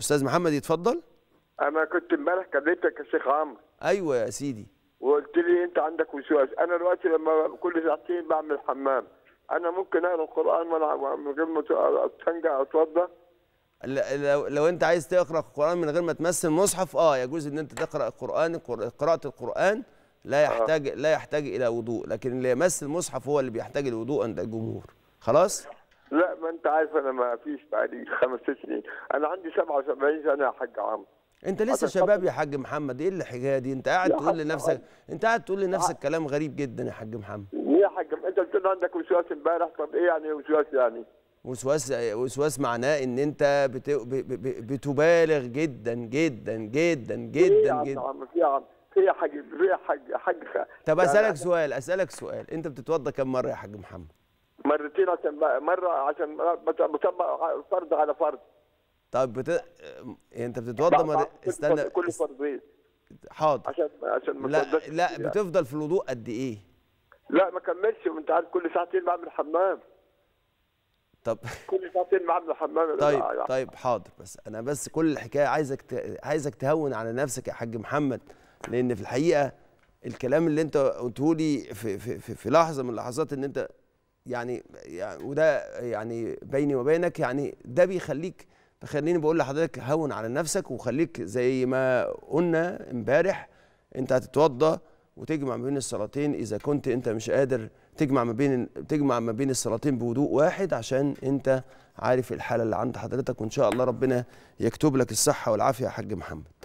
استاذ محمد يتفضل. انا كنت امبارح كلمتك يا شيخ عمرو. ايوه يا سيدي. وقلت لي انت عندك وسواس. انا دلوقتي لما كل ساعتين بعمل حمام، انا ممكن اقرا القران وانا من غير ما استنجع اتوضا؟ لو انت عايز تقرا القران من غير ما تمثل مصحف يجوز ان انت تقرا القران. قراءه القران لا يحتاج الى وضوء، لكن اللي يمثل مصحف هو اللي بيحتاج الوضوء عند الجمهور. خلاص؟ لا ما انت عارف انا ما فيش بعد 5 سنين، انا عندي 77 سنه يا حاج عمرو. انت لسه شباب يا حاج محمد، ايه الحكايه دي؟ انت قاعد تقول لنفسك كلام غريب جدا يا حاج محمد. ليه يا حاج؟ انت بتقول عندك وسواس امبارح، طب ايه يعني وسواس؟ يعني وسواس معناه ان انت بتبالغ جدا جدا جدا جدا جدا. في يا حاج. طب اسالك سؤال، انت بتتوضى كم مره يا حاج محمد؟ مرتين، عشان بطبق فرض على فرض. طب انت بتتوضى استنى كل فرضين. حاضر. عشان لا يعني. بتفضل في الوضوء قد ايه؟ لا ما كملش، وانت عارف كل ساعتين بعمل حمام. طب كل ساعتين بعمل حمام. طيب حاضر، بس انا كل الحكايه عايزك تهون على نفسك يا حاج محمد، لان في الحقيقه الكلام اللي انت قلته لي في لحظه من اللحظات ان انت يعني وده يعني بيني وبينك، يعني ده بيخليني بقول لحضرتك هون على نفسك، وخليك زي ما قلنا امبارح، انت هتتوضى وتجمع ما بين الصلاتين اذا كنت انت مش قادر تجمع ما بين الصلاتين بوضوء واحد، عشان انت عارف الحاله اللي عند حضرتك، وان شاء الله ربنا يكتب لك الصحه والعافيه يا حاج محمد.